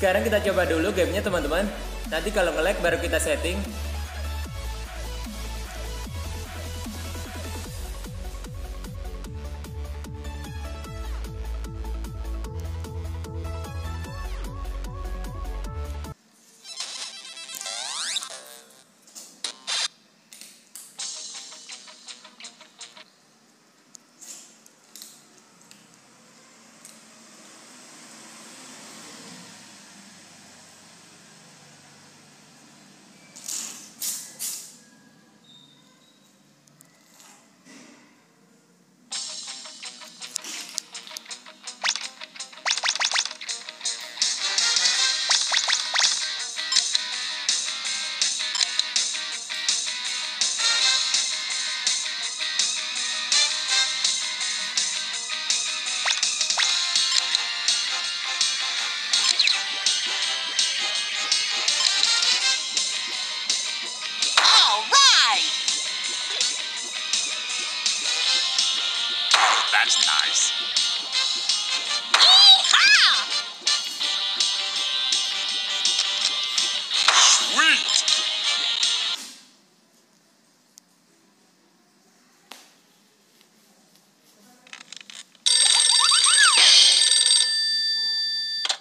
Sekarang kita coba dulu gamenya teman-teman. Nanti kalau nge-lag baru kita setting. That's nice. Yee-haw! Sweet!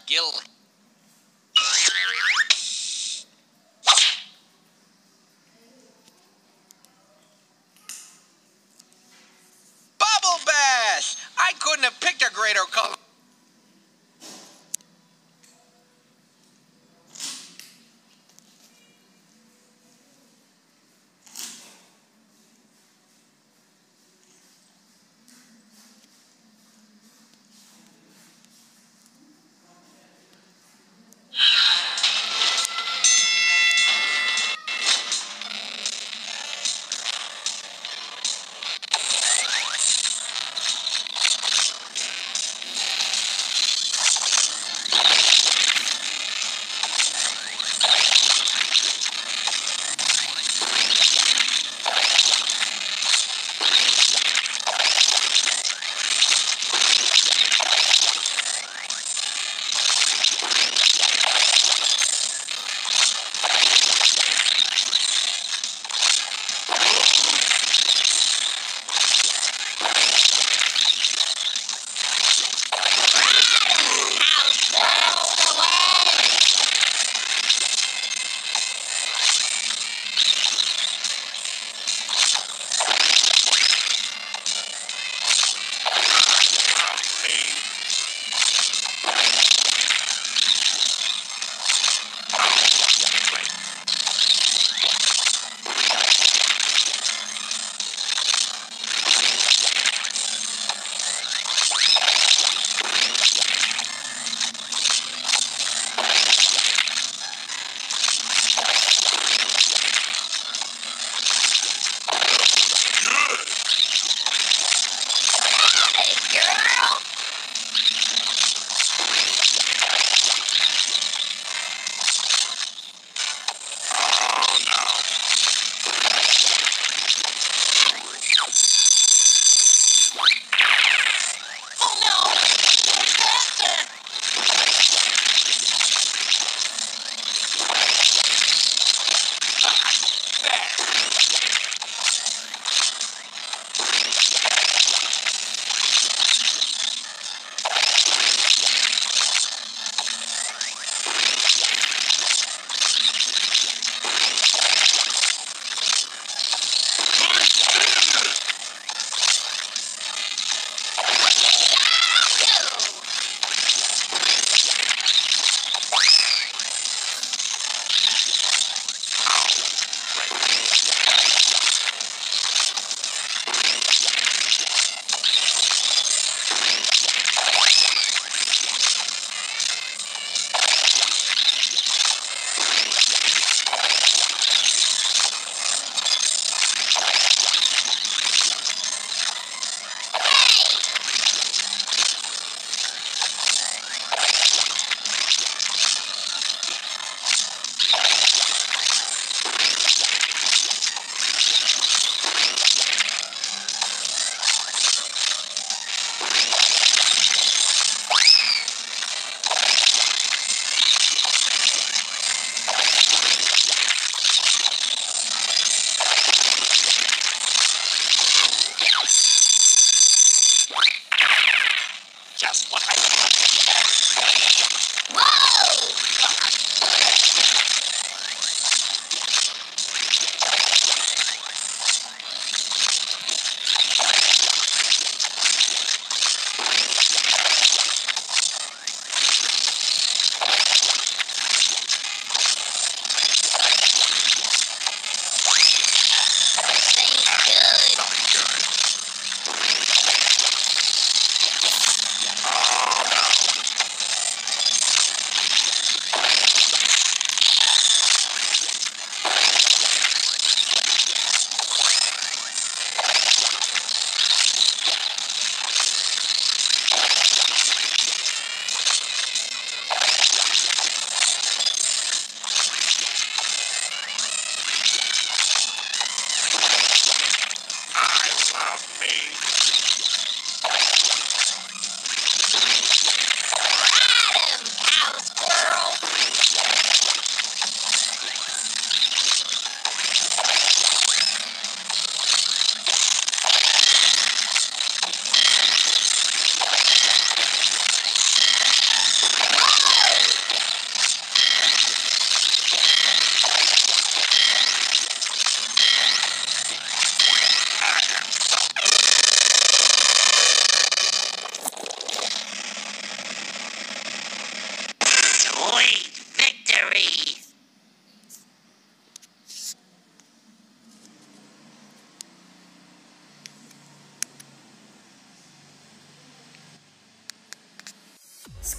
Gil. Greater color.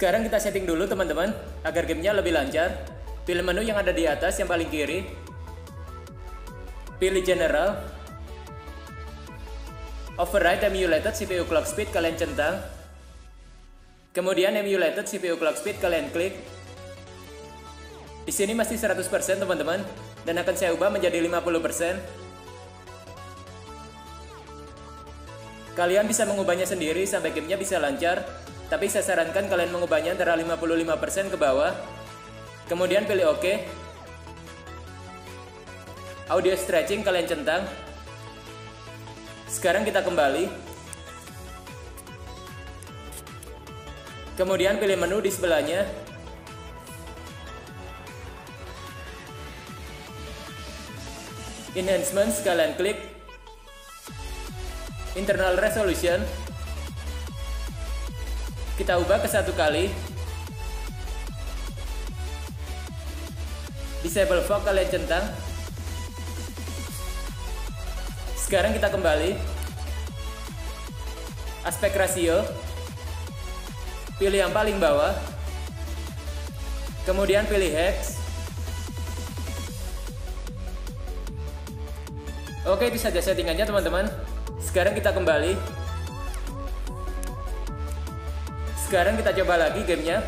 Sekarang kita setting dulu teman-teman, agar gamenya lebih lancar. Pilih menu yang ada di atas yang paling kiri. Pilih General. Override Emulated CPU Clock Speed kalian centang. Kemudian Emulated CPU Clock Speed kalian klik. Di sini masih 100% teman-teman, dan akan saya ubah menjadi 50%. Kalian bisa mengubahnya sendiri sampai gamenya bisa lancar. Tapi saya sarankan kalian mengubahnya antara 55% ke bawah. Kemudian pilih OK. Audio stretching kalian centang. Sekarang kita kembali. Kemudian pilih menu di sebelahnya. Enhancements kalian klik. Internal resolution kita ubah ke 1 kali. Disable fog kalian centang. Sekarang kita kembali. Aspek rasio, pilih yang paling bawah. Kemudian pilih hex. Oke, itu saja settingannya teman-teman. Sekarang kita kembali. Sekarang kita coba lagi gamenya.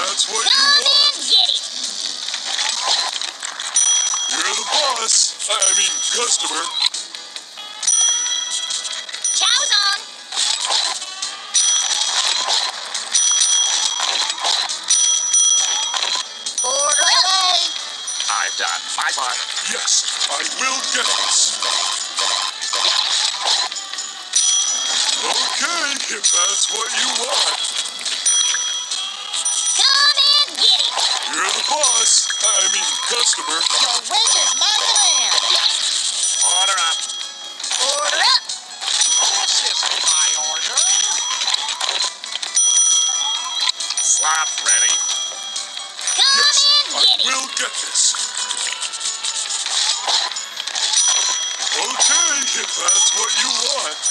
That's what you want. Come and get it. You're the boss. I mean, customer. Chow's on. Order away. I've done my part. Yes, I will get this. Okay, if that's what you want. Come and get it. You're the boss. I mean, customer. Your wish is my command. Order up. Order up. This is my order. Slop ready. Come and get it. I will get this. Okay, if that's what you want.